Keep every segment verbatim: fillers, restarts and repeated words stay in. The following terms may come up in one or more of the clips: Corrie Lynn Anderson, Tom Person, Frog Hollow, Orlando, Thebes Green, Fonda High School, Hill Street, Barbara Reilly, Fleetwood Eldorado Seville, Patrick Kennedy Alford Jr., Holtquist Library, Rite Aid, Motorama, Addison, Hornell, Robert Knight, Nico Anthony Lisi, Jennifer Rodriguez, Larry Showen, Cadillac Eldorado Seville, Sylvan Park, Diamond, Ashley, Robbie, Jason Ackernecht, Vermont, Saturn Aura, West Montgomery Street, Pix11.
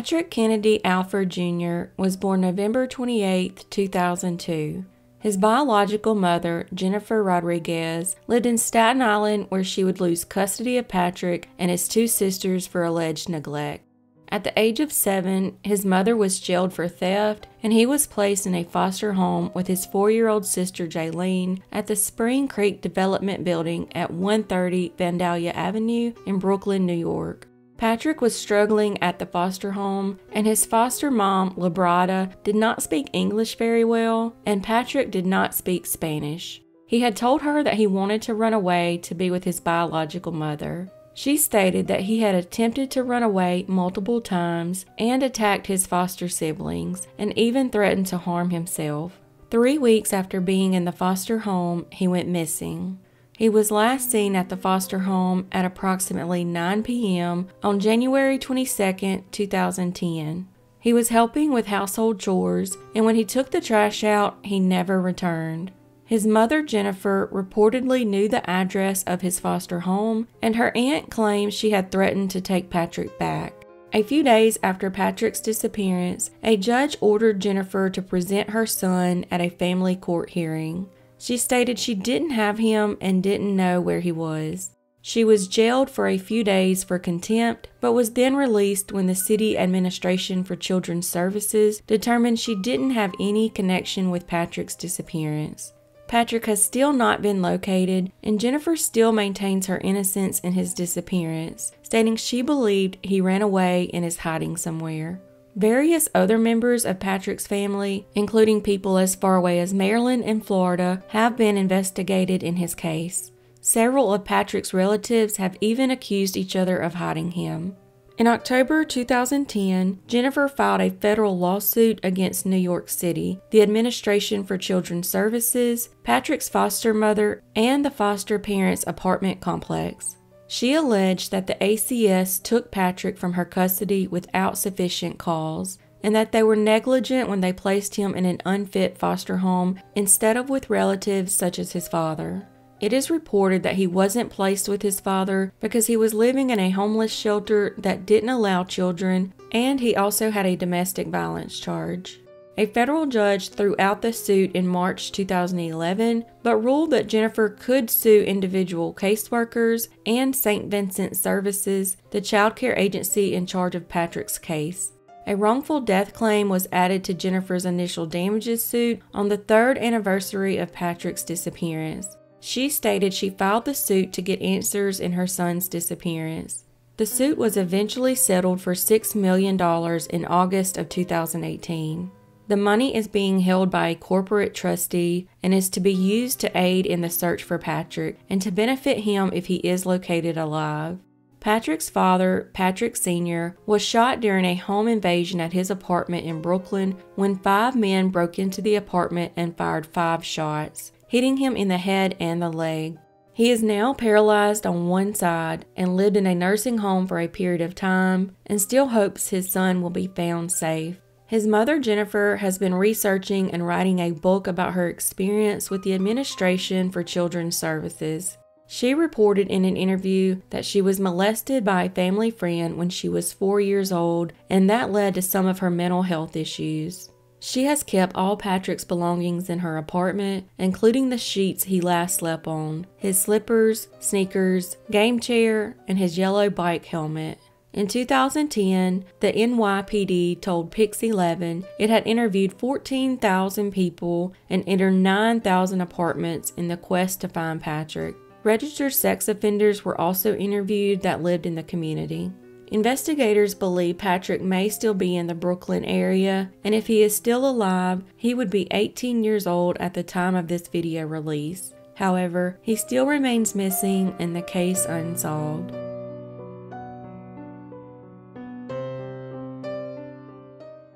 Patrick Kennedy Alford Junior was born November twenty-eighth, two thousand two. His biological mother, Jennifer Rodriguez, lived in Staten Island where she would lose custody of Patrick and his two sisters for alleged neglect. At the age of seven, his mother was jailed for theft, and he was placed in a foster home with his four-year-old sister Jaylene at the Spring Creek Development Building at one thirty Vandalia Avenue in Brooklyn, New York. Patrick was struggling at the foster home, and his foster mom, Librada, did not speak English very well, and Patrick did not speak Spanish. He had told her that he wanted to run away to be with his biological mother. She stated that he had attempted to run away multiple times and attacked his foster siblings, and even threatened to harm himself. Three weeks after being in the foster home, he went missing. He was last seen at the foster home at approximately nine p m on January twenty-second, two thousand ten. He was helping with household chores, and when he took the trash out, he never returned. His mother, Jennifer, reportedly knew the address of his foster home, and her aunt claimed she had threatened to take Patrick back. A few days after Patrick's disappearance, a judge ordered Jennifer to present her son at a family court hearing. She stated she didn't have him and didn't know where he was. She was jailed for a few days for contempt, but was then released when the City Administration for Children's Services determined she didn't have any connection with Patrick's disappearance. Patrick has still not been located, and Jennifer still maintains her innocence in his disappearance, stating she believed he ran away and is hiding somewhere. Various other members of Patrick's family, including people as far away as Maryland and Florida, have been investigated in his case. Several of Patrick's relatives have even accused each other of hiding him. In October two thousand ten, Jennifer filed a federal lawsuit against New York City, the Administration for Children's Services, Patrick's foster mother, and the foster parents' apartment complex. She alleged that the A C S took Patrick from her custody without sufficient cause, and that they were negligent when they placed him in an unfit foster home instead of with relatives such as his father. It is reported that he wasn't placed with his father because he was living in a homeless shelter that didn't allow children, and he also had a domestic violence charge. A federal judge threw out the suit in March two thousand eleven, but ruled that Jennifer could sue individual caseworkers and Saint Vincent Services, the child care agency in charge of Patrick's case. A wrongful death claim was added to Jennifer's initial damages suit on the third anniversary of Patrick's disappearance. She stated she filed the suit to get answers in her son's disappearance. The suit was eventually settled for six million dollars in August of two thousand eighteen. The money is being held by a corporate trustee and is to be used to aid in the search for Patrick and to benefit him if he is located alive. Patrick's father, Patrick Senior, was shot during a home invasion at his apartment in Brooklyn when five men broke into the apartment and fired five shots, hitting him in the head and the leg. He is now paralyzed on one side and lived in a nursing home for a period of time and still hopes his son will be found safe. His mother, Jennifer, has been researching and writing a book about her experience with the Administration for Children's Services. She reported in an interview that she was molested by a family friend when she was four years old, and that led to some of her mental health issues. She has kept all Patrick's belongings in her apartment, including the sheets he last slept on, his slippers, sneakers, game chair, and his yellow bike helmet. In two thousand ten, the N Y P D told Pix eleven it had interviewed fourteen thousand people and entered nine thousand apartments in the quest to find Patrick. Registered sex offenders were also interviewed that lived in the community. Investigators believe Patrick may still be in the Brooklyn area, and if he is still alive, he would be eighteen years old at the time of this video release. However, he still remains missing and the case unsolved.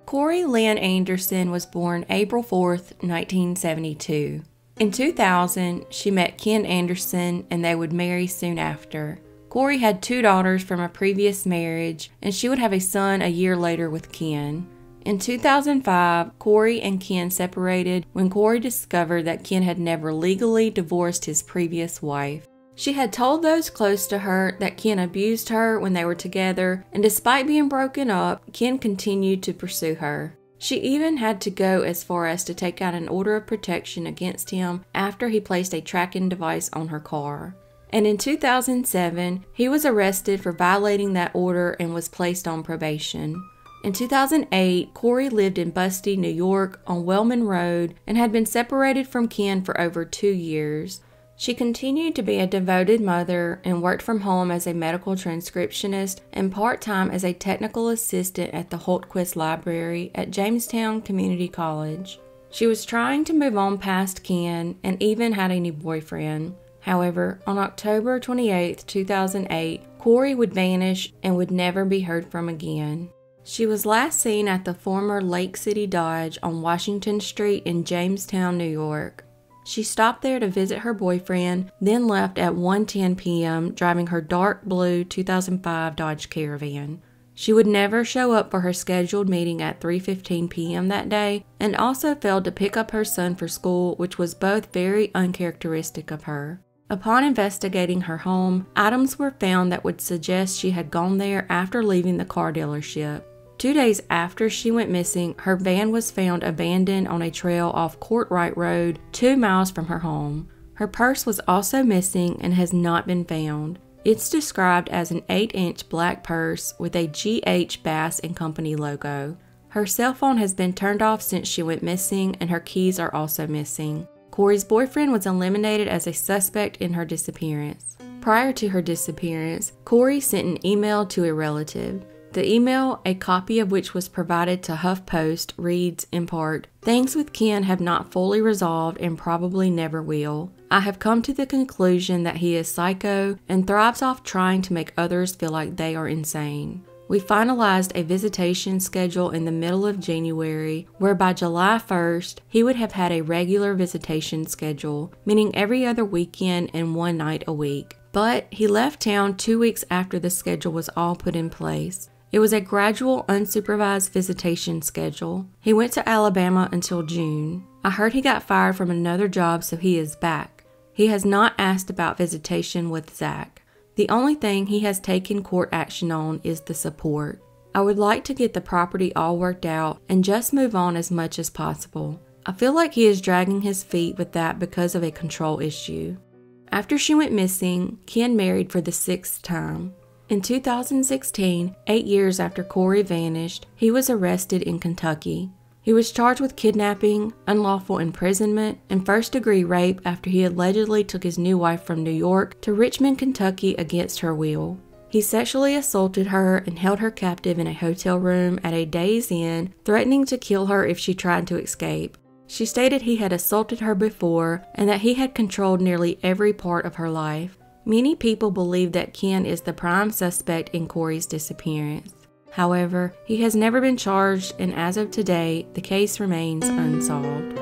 Corrie Lynn Anderson was born April fourth, nineteen seventy-two. In two thousand, she met Ken Anderson and they would marry soon after. Corrie had two daughters from a previous marriage, and she would have a son a year later with Ken. In two thousand five, Corrie and Ken separated when Corrie discovered that Ken had never legally divorced his previous wife. She had told those close to her that Ken abused her when they were together, and despite being broken up, Ken continued to pursue her. She even had to go as far as to take out an order of protection against him after he placed a tracking device on her car. And in two thousand seven, he was arrested for violating that order and was placed on probation. In two thousand eight, Corrie lived in Busti, New York on Wellman Road and had been separated from Ken for over two years. She continued to be a devoted mother and worked from home as a medical transcriptionist and part-time as a technical assistant at the Holtquist Library at Jamestown Community College. She was trying to move on past Ken and even had a new boyfriend. However, on October twenty-eighth, two thousand eight, Corrie would vanish and would never be heard from again. She was last seen at the former Lake City Dodge on Washington Street in Jamestown, New York. She stopped there to visit her boyfriend, then left at one ten p m driving her dark blue two thousand five Dodge Caravan. She would never show up for her scheduled meeting at three fifteen p m that day and also failed to pick up her son for school, which was both very uncharacteristic of her. Upon investigating her home, items were found that would suggest she had gone there after leaving the car dealership. Two days after she went missing, her van was found abandoned on a trail off Courtright Road, two miles from her home. Her purse was also missing and has not been found. It's described as an eight inch black purse with a G H Bass and Company logo. Her cell phone has been turned off since she went missing, and her keys are also missing. Corrie's boyfriend was eliminated as a suspect in her disappearance. Prior to her disappearance, Corrie sent an email to a relative. The email, a copy of which was provided to HuffPost, reads in part, "Things with Ken have not fully resolved and probably never will. I have come to the conclusion that he is psycho and thrives off trying to make others feel like they are insane. We finalized a visitation schedule in the middle of January, where by July first, he would have had a regular visitation schedule, meaning every other weekend and one night a week. But he left town two weeks after the schedule was all put in place. It was a gradual, unsupervised visitation schedule. He went to Alabama until June. I heard he got fired from another job, so he is back. He has not asked about visitation with Zach. The only thing he has taken court action on is the support. I would like to get the property all worked out and just move on as much as possible. I feel like he is dragging his feet with that because of a control issue." After she went missing, Ken married for the sixth time. In two thousand sixteen, eight years after Corrie vanished, he was arrested in Kentucky. He was charged with kidnapping, unlawful imprisonment, and first-degree rape after he allegedly took his new wife from New York to Richmond, Kentucky against her will. He sexually assaulted her and held her captive in a hotel room at a day's inn, threatening to kill her if she tried to escape. She stated he had assaulted her before and that he had controlled nearly every part of her life. Many people believe that Ken is the prime suspect in Corrie's disappearance. However, he has never been charged, and as of today, the case remains unsolved.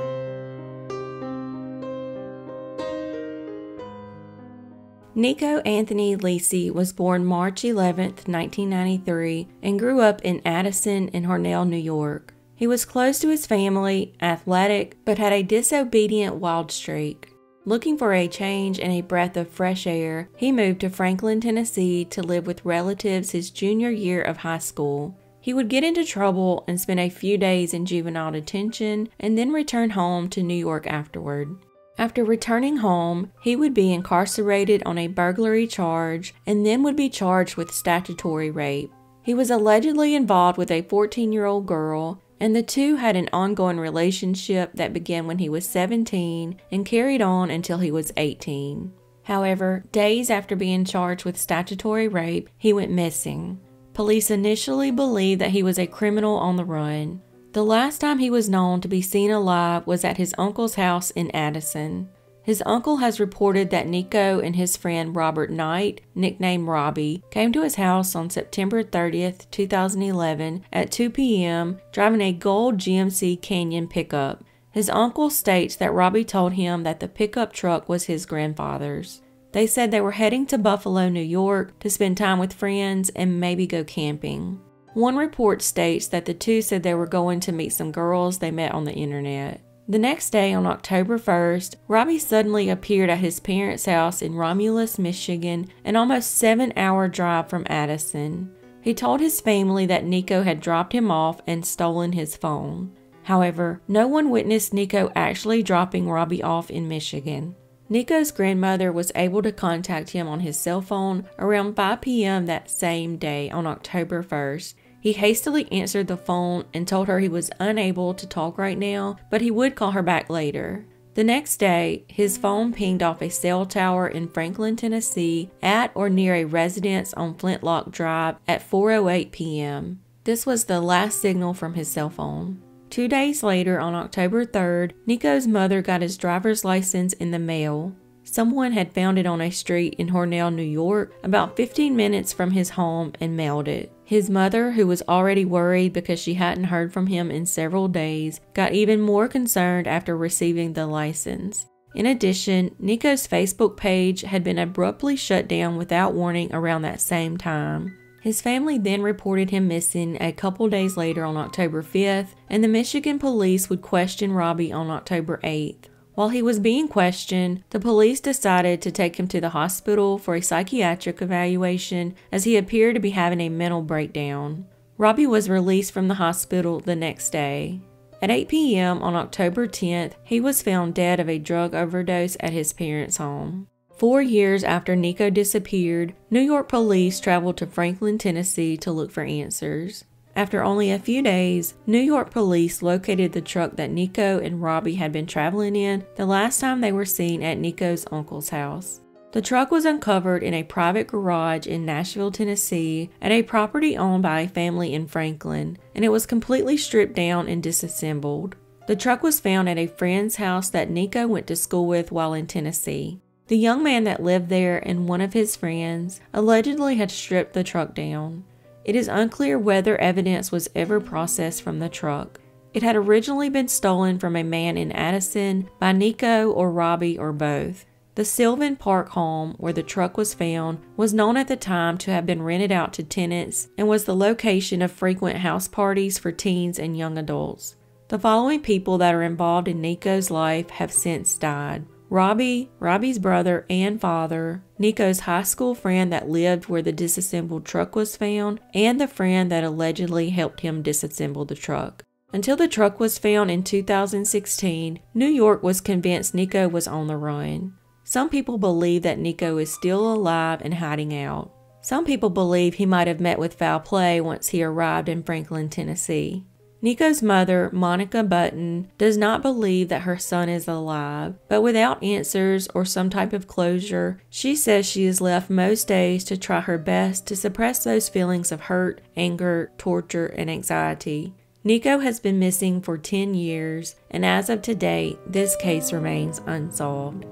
Nico Anthony Lisi was born March eleventh, nineteen ninety-three, and grew up in Addison and Hornell, New York. He was close to his family, athletic, but had a disobedient wild streak. Looking for a change and a breath of fresh air, he moved to Franklin, Tennessee to live with relatives his junior year of high school. He would get into trouble and spend a few days in juvenile detention and then return home to New York afterward. After returning home, he would be incarcerated on a burglary charge and then would be charged with statutory rape. He was allegedly involved with a fourteen year old girl, and the two had an ongoing relationship that began when he was seventeen and carried on until he was eighteen. However, days after being charged with statutory rape, he went missing. Police initially believed that he was a criminal on the run. The last time he was known to be seen alive was at his uncle's house in Addison. His uncle has reported that Nico and his friend Robert Knight, nicknamed Robbie, came to his house on September thirtieth, two thousand eleven at two p m driving a gold G M C Canyon pickup. His uncle states that Robbie told him that the pickup truck was his grandfather's. They said they were heading to Buffalo, New York to spend time with friends and maybe go camping. One report states that the two said they were going to meet some girls they met on the internet. The next day, on October first, Robbie suddenly appeared at his parents' house in Romulus, Michigan, an almost seven-hour drive from Addison. He told his family that Nico had dropped him off and stolen his phone. However, no one witnessed Nico actually dropping Robbie off in Michigan. Nico's grandmother was able to contact him on his cell phone around five p m that same day on October first. He hastily answered the phone and told her he was unable to talk right now, but he would call her back later. The next day, his phone pinged off a cell tower in Franklin, Tennessee, at or near a residence on Flintlock Drive at four oh eight p m This was the last signal from his cell phone. Two days later, on October third, Nico's mother got his driver's license in the mail. Someone had found it on a street in Hornell, New York, about fifteen minutes from his home, and mailed it. His mother, who was already worried because she hadn't heard from him in several days, got even more concerned after receiving the license. In addition, Nico's Facebook page had been abruptly shut down without warning around that same time. His family then reported him missing a couple days later on October fifth, and the Michigan police would question Robbie on October eighth. While he was being questioned, the police decided to take him to the hospital for a psychiatric evaluation as he appeared to be having a mental breakdown. Robbie was released from the hospital the next day. At eight p m on October tenth, he was found dead of a drug overdose at his parents' home. Four years after Nico disappeared, New York police traveled to Franklin, Tennessee to look for answers. After only a few days, New York police located the truck that Nico and Robbie had been traveling in the last time they were seen at Nico's uncle's house. The truck was uncovered in a private garage in Nashville, Tennessee, at a property owned by a family in Franklin, and it was completely stripped down and disassembled. The truck was found at a friend's house that Nico went to school with while in Tennessee. The young man that lived there and one of his friends allegedly had stripped the truck down. It is unclear whether evidence was ever processed from the truck. It had originally been stolen from a man in Addison by Nico or Robbie or both. The Sylvan Park home where the truck was found was known at the time to have been rented out to tenants and was the location of frequent house parties for teens and young adults. The following people that are involved in Nico's life have since died: Robbie, Robbie's brother and father, Nico's high school friend that lived where the disassembled truck was found, and the friend that allegedly helped him disassemble the truck. Until the truck was found in two thousand sixteen, New York was convinced Nico was on the run. Some people believe that Nico is still alive and hiding out. Some people believe he might have met with foul play once he arrived in Franklin, Tennessee. Nico's mother, Monica Button, does not believe that her son is alive, but without answers or some type of closure, she says she is left most days to try her best to suppress those feelings of hurt, anger, torture, and anxiety. Nico has been missing for ten years, and as of today, this case remains unsolved.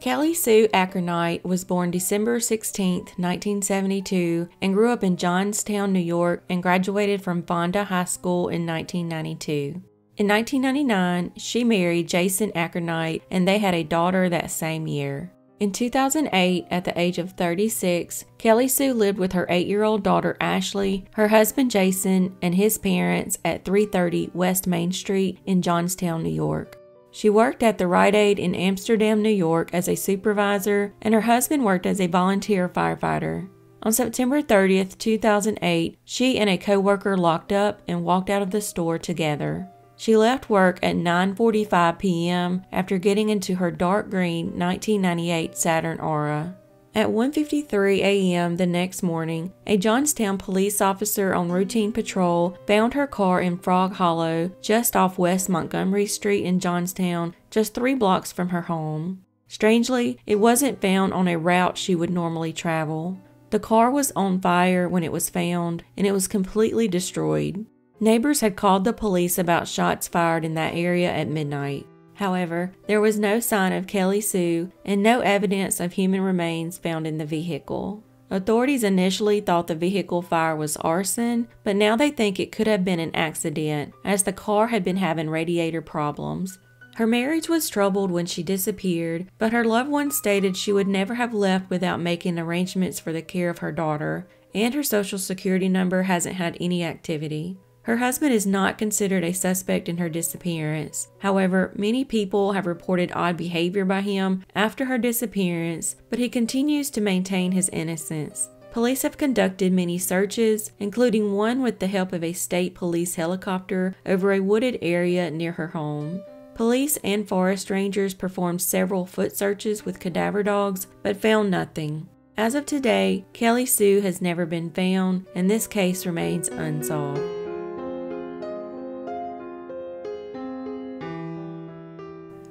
Kellisue Ackernecht was born December sixteenth, nineteen seventy-two, and grew up in Johnstown, New York, and graduated from Fonda High School in nineteen ninety-two. In nineteen ninety-nine, she married Jason Ackernecht, and they had a daughter that same year. In two thousand eight, at the age of thirty-six, Kellisue lived with her eight-year-old daughter Ashley, her husband Jason, and his parents at three thirty West Main Street in Johnstown, New York. She worked at the Rite Aid in Amsterdam, New York as a supervisor, and her husband worked as a volunteer firefighter. On September thirtieth, two thousand eight, she and a co-worker locked up and walked out of the store together. She left work at nine forty-five p m after getting into her dark green nineteen ninety-eight Saturn Aura. At one fifty-three a m the next morning, a Johnstown police officer on routine patrol found her car in Frog Hollow, just off West Montgomery Street in Johnstown, just three blocks from her home. Strangely, it wasn't found on a route she would normally travel. The car was on fire when it was found, and it was completely destroyed. Neighbors had called the police about shots fired in that area at midnight. However, there was no sign of Kellisue and no evidence of human remains found in the vehicle. Authorities initially thought the vehicle fire was arson, but now they think it could have been an accident, as the car had been having radiator problems. Her marriage was troubled when she disappeared, but her loved ones stated she would never have left without making arrangements for the care of her daughter, and her social security number hasn't had any activity. Her husband is not considered a suspect in her disappearance. However, many people have reported odd behavior by him after her disappearance, but he continues to maintain his innocence. Police have conducted many searches, including one with the help of a state police helicopter over a wooded area near her home. Police and forest rangers performed several foot searches with cadaver dogs, but found nothing. As of today, Kellisue has never been found, and this case remains unsolved.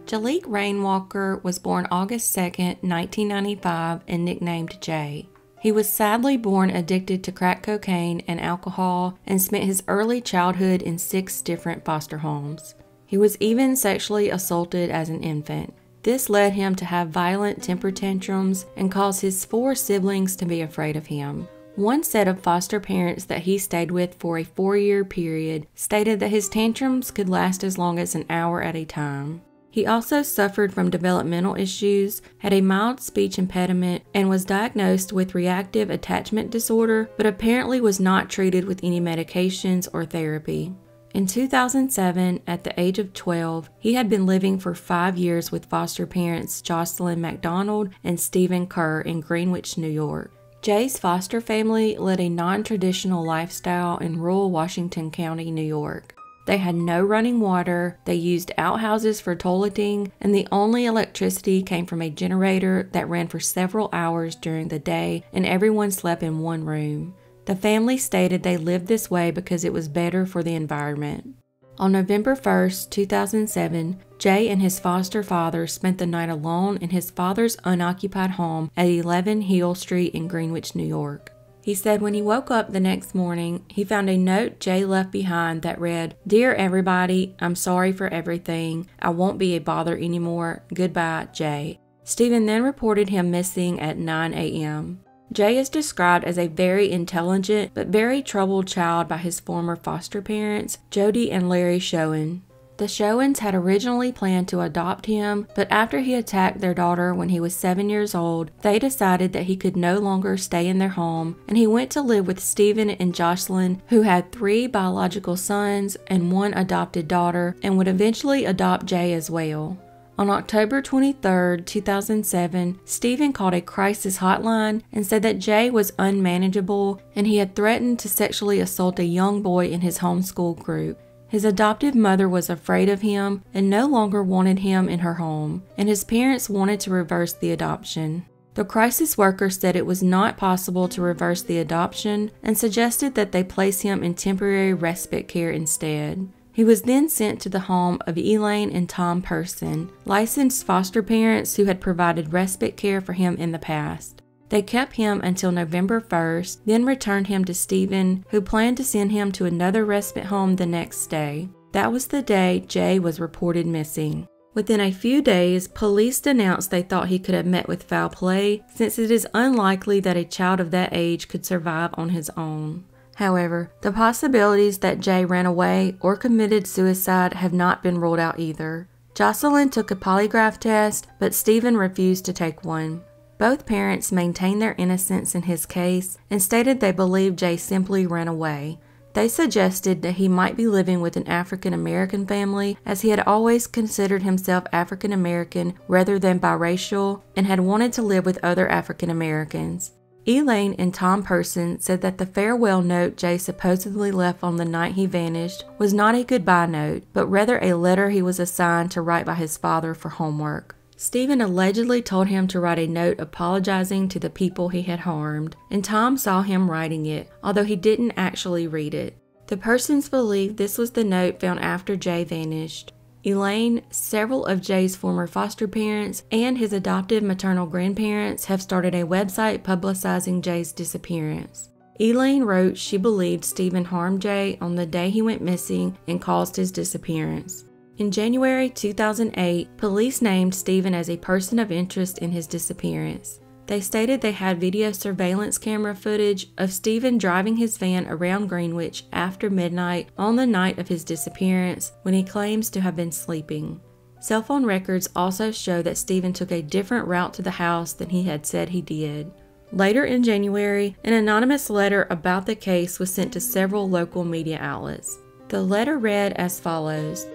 Jalik Rainwalker was born August second, nineteen ninety-five, and nicknamed Jay. He was sadly born addicted to crack cocaine and alcohol and spent his early childhood in six different foster homes. He was even sexually assaulted as an infant. This led him to have violent temper tantrums and caused his four siblings to be afraid of him. One set of foster parents that he stayed with for a four-year period stated that his tantrums could last as long as an hour at a time. He also suffered from developmental issues, had a mild speech impediment, and was diagnosed with reactive attachment disorder, but apparently was not treated with any medications or therapy. In two thousand seven, at the age of twelve, he had been living for five years with foster parents Jocelyn McDonald and Stephen Kerr in Greenwich, New York. Jay's foster family led a non-traditional lifestyle in rural Washington County, New York. They had no running water, they used outhouses for toileting, and the only electricity came from a generator that ran for several hours during the day, and everyone slept in one room. The family stated they lived this way because it was better for the environment. On November first, two thousand seven, Jay and his foster father spent the night alone in his father's unoccupied home at eleven Hill Street in Greenwich, New York. He said when he woke up the next morning, he found a note Jay left behind that read, "Dear everybody, I'm sorry for everything. I won't be a bother anymore. Goodbye, Jay." Stephen then reported him missing at nine A M Jay is described as a very intelligent but very troubled child by his former foster parents, Jody and Larry Showen. The Showens had originally planned to adopt him, but after he attacked their daughter when he was seven years old, they decided that he could no longer stay in their home, and he went to live with Stephen and Jocelyn, who had three biological sons and one adopted daughter, and would eventually adopt Jay as well. On October twenty-third, two thousand seven, Stephen called a crisis hotline and said that Jay was unmanageable and he had threatened to sexually assault a young boy in his homeschool group. His adoptive mother was afraid of him and no longer wanted him in her home, and his parents wanted to reverse the adoption. The crisis worker said it was not possible to reverse the adoption and suggested that they place him in temporary respite care instead. He was then sent to the home of Elaine and Tom Person, licensed foster parents who had provided respite care for him in the past. They kept him until November first, then returned him to Stephen, who planned to send him to another respite home the next day. That was the day Jay was reported missing. Within a few days, police announced they thought he could have met with foul play, since it is unlikely that a child of that age could survive on his own. However, the possibilities that Jay ran away or committed suicide have not been ruled out either. Jocelyn took a polygraph test, but Stephen refused to take one. Both parents maintained their innocence in his case and stated they believed Jay simply ran away. They suggested that he might be living with an African-American family, as he had always considered himself African-American rather than biracial and had wanted to live with other African-Americans. Elaine and Tom Person said that the farewell note Jay supposedly left on the night he vanished was not a goodbye note, but rather a letter he was assigned to write by his father for homework. Stephen allegedly told him to write a note apologizing to the people he had harmed, and Tom saw him writing it, although he didn't actually read it. The Persons believe this was the note found after Jay vanished. Elaine, several of Jay's former foster parents, and his adoptive maternal grandparents have started a website publicizing Jay's disappearance. Elaine wrote she believed Stephen harmed Jay on the day he went missing and caused his disappearance. In January two thousand eight, police named Stephen as a person of interest in his disappearance. They stated they had video surveillance camera footage of Stephen driving his van around Greenwich after midnight on the night of his disappearance, when he claims to have been sleeping. Cell phone records also show that Stephen took a different route to the house than he had said he did. Later in January, an anonymous letter about the case was sent to several local media outlets. The letter read as follows.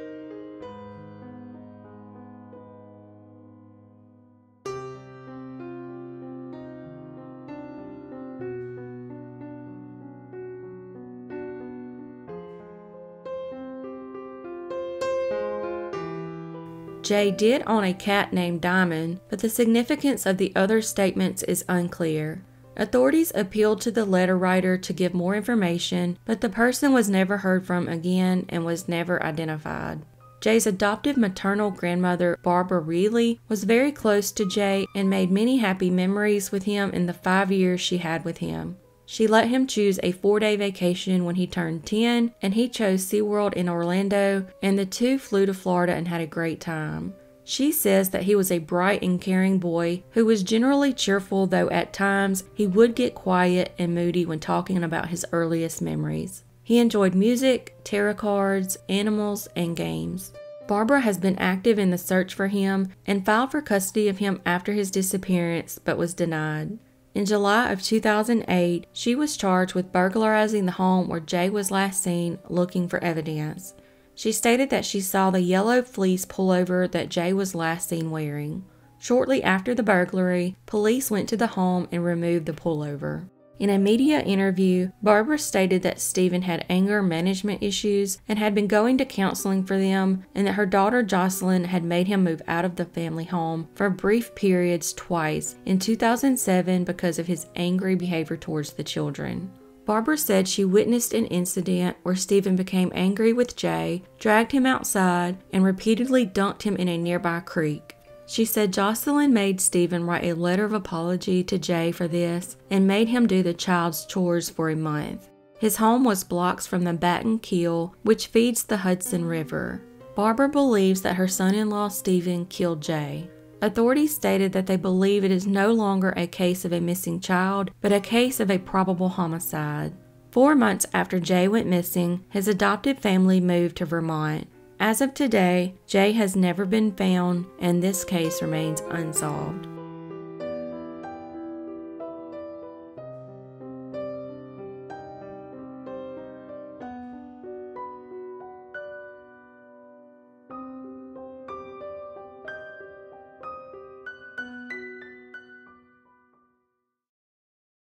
Jay did own a cat named Diamond, but the significance of the other statements is unclear. Authorities appealed to the letter writer to give more information, but the person was never heard from again and was never identified. Jay's adoptive maternal grandmother, Barbara Reilly, was very close to Jay and made many happy memories with him in the five years she had with him. She let him choose a four-day vacation when he turned ten, and he chose SeaWorld in Orlando, and the two flew to Florida and had a great time. She says that he was a bright and caring boy who was generally cheerful, though at times he would get quiet and moody when talking about his earliest memories. He enjoyed music, tarot cards, animals, and games. Barbara has been active in the search for him and filed for custody of him after his disappearance, but was denied. In July of two thousand eight, she was charged with burglarizing the home where Jay was last seen, looking for evidence. She stated that she saw the yellow fleece pullover that Jay was last seen wearing. Shortly after the burglary, police went to the home and removed the pullover. In a media interview, Barbara stated that Stephen had anger management issues and had been going to counseling for them, and that her daughter Jocelyn had made him move out of the family home for brief periods twice in two thousand seven because of his angry behavior towards the children. Barbara said she witnessed an incident where Stephen became angry with Jay, dragged him outside, and repeatedly dunked him in a nearby creek. She said Jocelyn made Stephen write a letter of apology to Jay for this and made him do the child's chores for a month. His home was blocks from the Baton Keel, which feeds the Hudson River. Barbara believes that her son-in-law Stephen killed Jay. Authorities stated that they believe it is no longer a case of a missing child, but a case of a probable homicide. Four months after Jay went missing, his adopted family moved to Vermont. As of today, Jay has never been found, and this case remains unsolved.